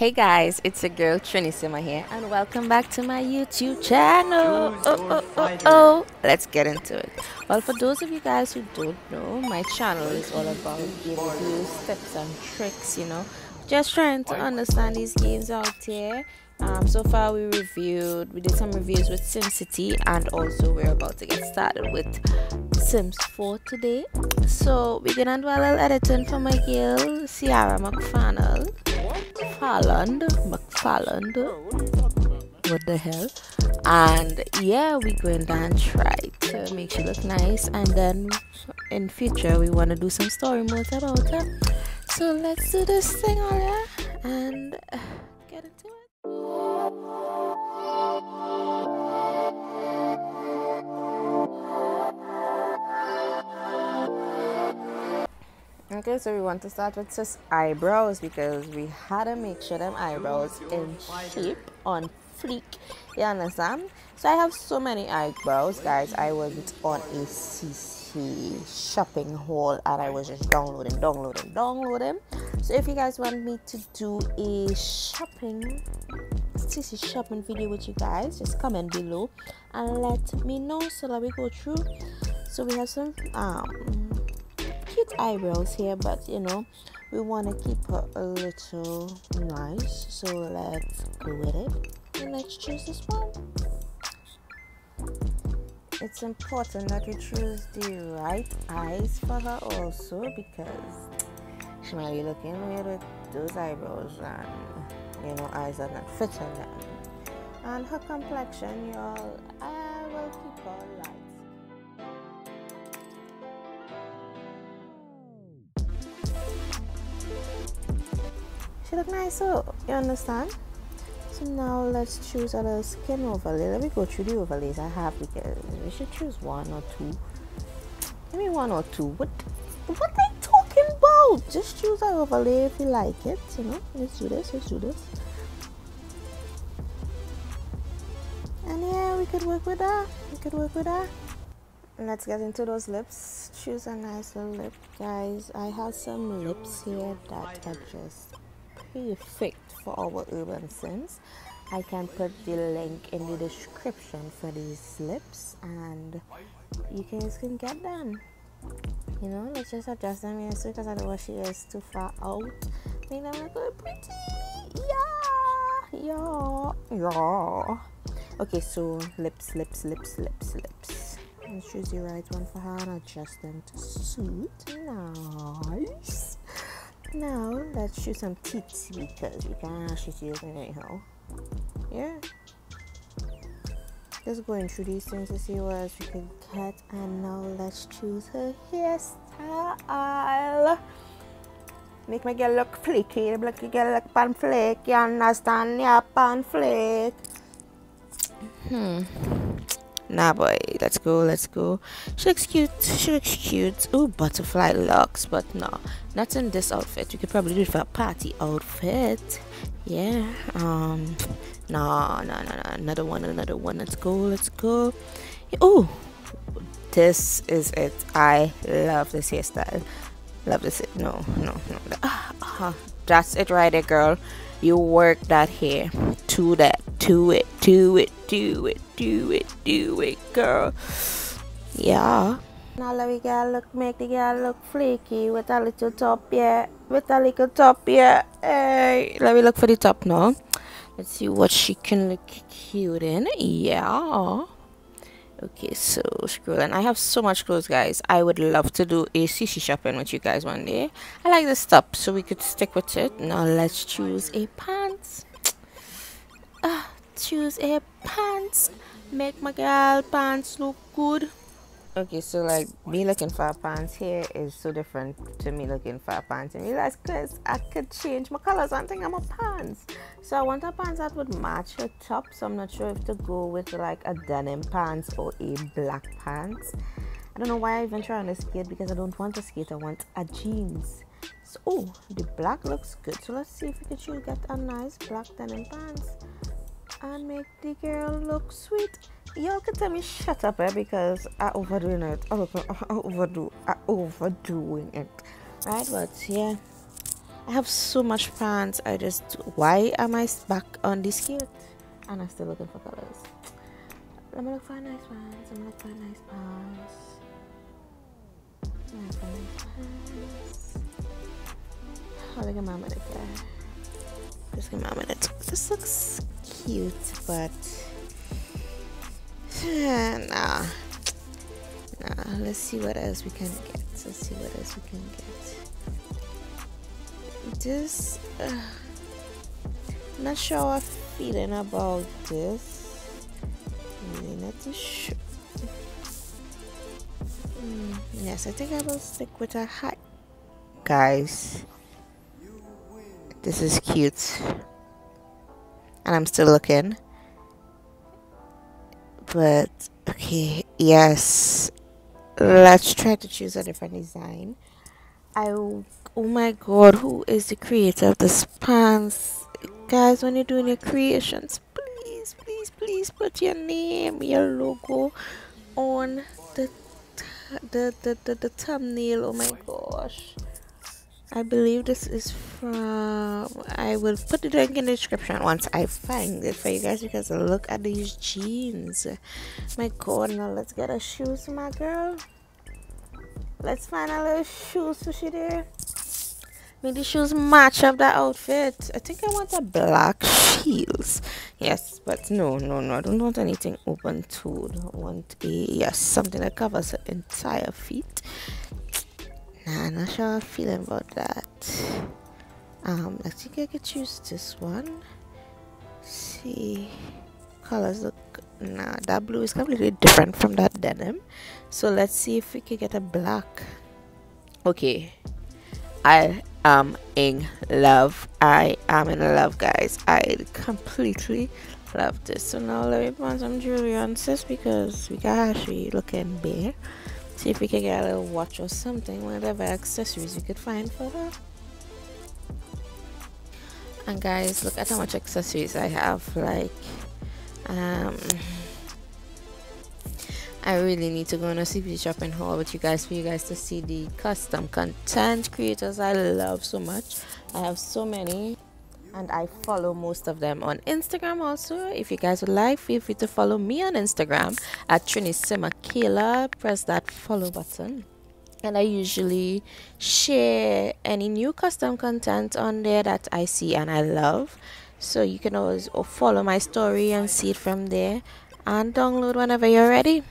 Hey guys, it's your girl Trini Simmer here, and welcome back to my YouTube channel. Let's get into it. Well, for those of you guys who don't know, my channel is all about games, tips and tricks, you know, just trying to understand these games out here. So far we did some reviews with SimCity, and also we're about to get started with Sims 4 today. So we're gonna do a little editing for my girl Cierra McFarland. What the hell? And yeah, we're going down, try to make she look nice, and then in future we want to do some story modes about her. So let's do this thing, alright, and get into it. Okay, so we want to start with sis eyebrows, because we had to make sure them eyebrows in shape, on fleek, you understand? So I have so many eyebrows, guys. I went on a CC shopping haul and I was just downloading. So if you guys want me to do a CC shopping video with you guys, just comment below and let me know so that we go through. So we have some cute eyebrows here, but you know, we want to keep her a little nice, so let's go with it and let's choose this one. It's important that we choose the right eyes for her also, because she might be looking weird with those eyebrows and, you know, eyes are not fitting them, and her complexion, y'all, I will keep her light. She look nice, so you understand. So now let's choose other skin overlay. Let me go through the overlays I have, because we should choose one or two. Give me one or two. What are you talking about? Just choose an overlay if you like it, you know. Let's do this, let's do this. And yeah, we could work with that. And let's get into those lips. Choose a nice little lip, guys. I have some lips here that are just perfect for our urban Sims. I can put the link in the description for these lips, and you guys can get them. You know, let's just adjust them here, because otherwise she is too far out. Make them look really pretty. Yeah. Okay, so lips. Let's choose the right one for her and adjust them to suit. Nice. Now let's choose some teeth, because we can actually use them anyhow. Yeah, just going through these things to see what else we can get. And now let's choose her hairstyle. Make my girl look flaky, make my girl look pan flake. You understand? Yeah, pan flake. Nah, boy, let's go. She looks cute. Ooh, butterfly locks, but no, not in this outfit. You could probably do it for a party outfit. Yeah, no, another one. Let's go. Ooh, this is it. I love this hairstyle. No, that's it right there, girl. You work that hair. Do it, girl. Yeah. Now let me make the girl look flaky with a little top, yeah. Hey, let me look for the top now. Let's see what she can look cute in. Yeah. Okay, so scrolling. I have so much clothes, guys. I would love to do a CC shopping with you guys one day. I like this top, so we could stick with it. Now let's choose a pants. Make my girl pants look good. Okay, so like me looking for a pants here is so different to me looking for a pants, and realize because I could change my colors and think I'm a pants. So I want a pants that would match her top, so I'm not sure if to go with like a denim pants or a black pants. I don't know why I even try on a skate, because I don't want a skate, I want a jeans. So oh, the black looks good, so let's see if we can get a nice black denim pants and make the girl look sweet. Y'all can tell me shut up, because I overdoing it. I overdoing it, right? But yeah, I have so much fans. I just, why am I back on this kid? And I'm still looking for colors. I'm gonna look for nice ones. I'm gonna look for nice ones. I'm gonna look for nice ones. I'll give my minute there. Just give my minute. This looks cute, but nah. Nah, let's see what else we can get. Let's see what else we can get. This, I'm not sure how I'm feeling about this. Really not too sure. Yes, I think I will stick with a hat. Guys, this is cute. And I'm still looking. But, okay, yes. Let's try to choose a different design. Oh my god, who is the creator of this pants? Guys, when you're doing your creations, please, please, please put your name, your logo on the thumbnail. Oh my gosh. I believe this is from, I will put the link in the description once I find it for you guys, because look at these jeans. My god, now let's get her shoes, my girl. Let's find a little shoes so she there. Make the shoes match up that outfit. I think I want a black heels. Yes, but no, I don't want anything open too. I want a, yes, something that covers her entire feet. I'm not sure how I'm feeling about that. I think I could choose this one. Let's see, colors look, nah, that blue is completely different from that denim. So let's see if we could get a black. Okay, I am in love. I am in love, guys. I completely love this. So now let me put some jewelry on sis, because we got actually looking bare. See if we can get a little watch or something, whatever accessories we could find for her. And guys, look at how much accessories I have. Like, I really need to go on a CP shopping haul with you guys for you guys to see the custom content creators I love so much. I have so many, and I follow most of them on Instagram also. If you guys would like, feel free to follow me on Instagram at Trini Simmer. Press that follow button, and I usually share any new custom content on there that I see and I love, so you can always follow my story and see it from there and download whenever you're ready.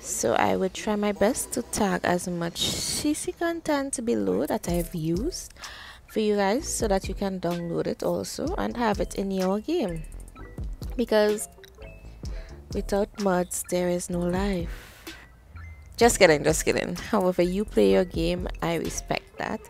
So I will try my best to tag as much CC content below that I've used for you guys, so that you can download it also and have it in your game, because without mods there is no life. Just kidding. However you play your game, I respect that,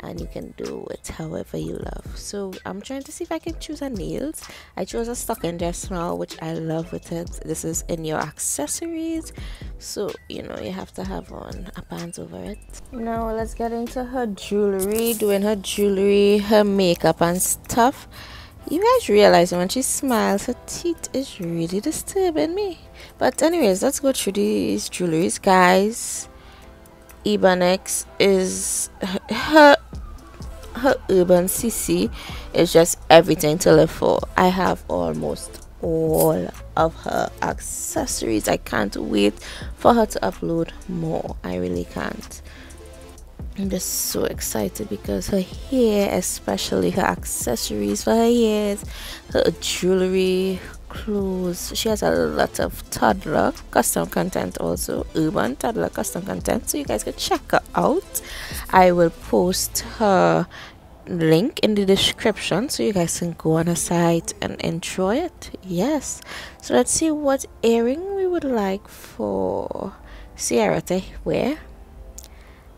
and you can do it however you love. So I'm trying to see if I can choose a nails. I chose a stocking just now, which I love with it. This is in your accessories, so you know you have to have on a pants over it. Now let's get into her jewelry, doing her jewelry, her makeup and stuff. You guys realize when she smiles, her teeth is really disturbing me. But anyways, let's go through these jewelries, guys. Ebonix is her urban CC is just everything to live for. I have almost all of her accessories. I can't wait for her to upload more. I really can't. I'm just so excited because her hair, especially her accessories for her ears, her jewelry, clothes. She has a lot of toddler custom content also, urban toddler custom content, so you guys can check her out. I will post her link in the description so you guys can go on her site and enjoy it. Yes, so let's see what earring we would like for Cierra to wear.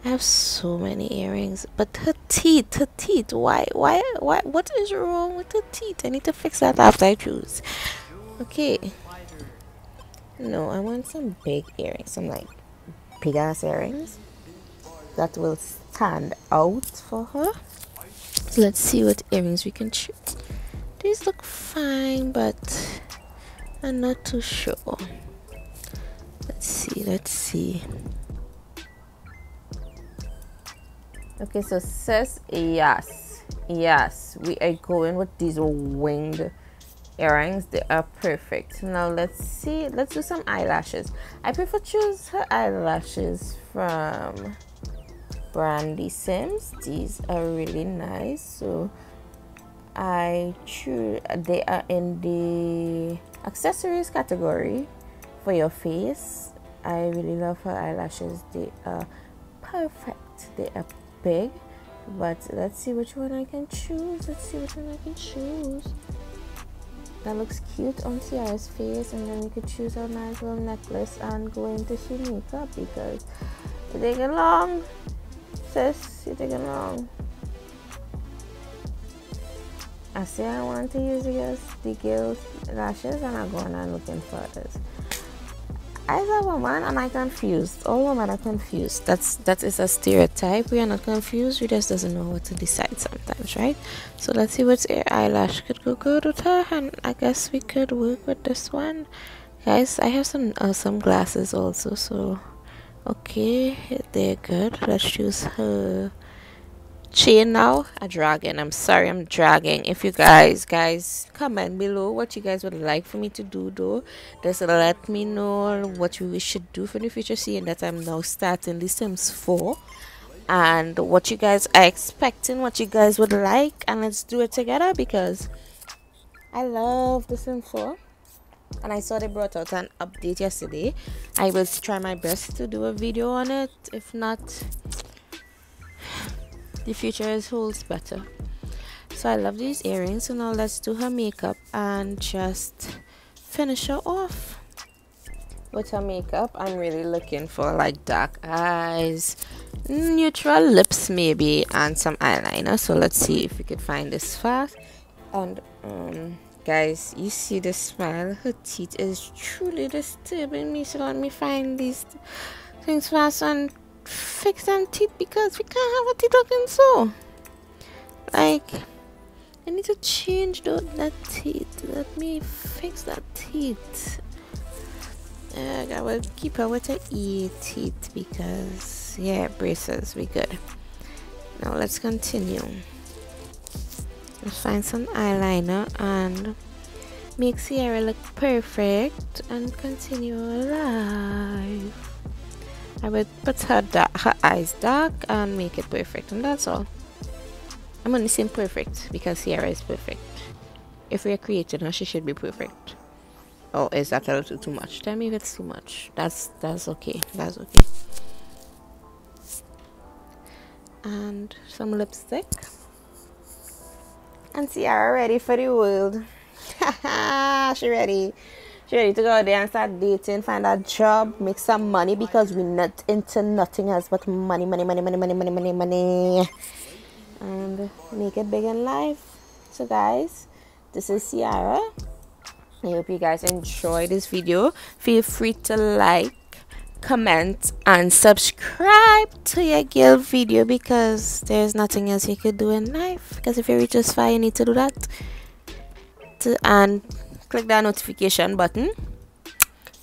I have so many earrings, but her teeth, why, what is wrong with her teeth? I need to fix that after I choose. Okay, no, I want some big earrings, some like big ass earrings that will stand out for her. So let's see what earrings we can choose. These look fine, but I'm not too sure. Let's see. Okay, so says yes, we are going with these winged earrings. They are perfect. Now let's see, let's do some eyelashes. I prefer choose her eyelashes from Brandy Sims. These are really nice. So I choose, they are in the accessories category for your face. I really love her eyelashes. They are perfect. They are big, but let's see which one I can choose. That looks cute on Cierra's face, and then we could choose our nice little necklace and go into Shanika because you're taking long, sis. You're taking long. I say I want to use the girl's lashes, and I go on and looking for others. As a woman, am I confused? All women are confused. That is a stereotype. We are not confused. We just doesn't know what to decide sometimes, right? So let's see what eyelash could go good with her, and I guess we could work with this one, guys. I have some awesome glasses also, so okay, they're good. Let's choose her chain now. I'm dragging. If you guys comment below what you guys would like for me to do, though, just let me know what you should do for the future, seeing that I'm now starting The Sims 4, and what you guys are expecting, what you guys would like, and let's do it together because I love The Sims 4. And I saw they brought out an update yesterday. I will try my best to do a video on it. If not, the future holds better. So I love these earrings. So now let's do her makeup and just finish her off with her makeup. I'm really looking for like dark eyes, neutral lips maybe, and some eyeliner. So let's see if we could find this fast. And guys, you see the smile, her teeth is truly disturbing me. So let me find these things fast and fix them teeth because we can't have a teeth looking so. Like, I need to change that teeth. Let me fix that teeth. I will keep her with her E teeth because, yeah, braces, we good. Now let's continue. Let's find some eyeliner and make Cierra look perfect and continue her life. I would put her eyes dark and make it perfect, and that's all. I'm only saying perfect because Cierra is perfect. If we are creating her, she should be perfect. Oh, is that a little too much? Tell me if it's too much. That's okay. That's okay. And some lipstick. And Cierra ready for the world. She ready. She ready to go out there and start dating, find a job, make some money because we're not into nothing else but money, money, and make it big in life. So guys, this is Cierra. I hope you guys enjoyed this video. Feel free to like, comment, and subscribe to your girl video because there's nothing else you could do in life. Because if you reach this far, you need to do that. Click that notification button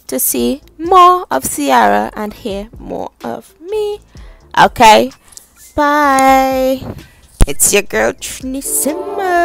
to see more of Cierra and hear more of me. Okay, bye. It's your girl Trini Simmer.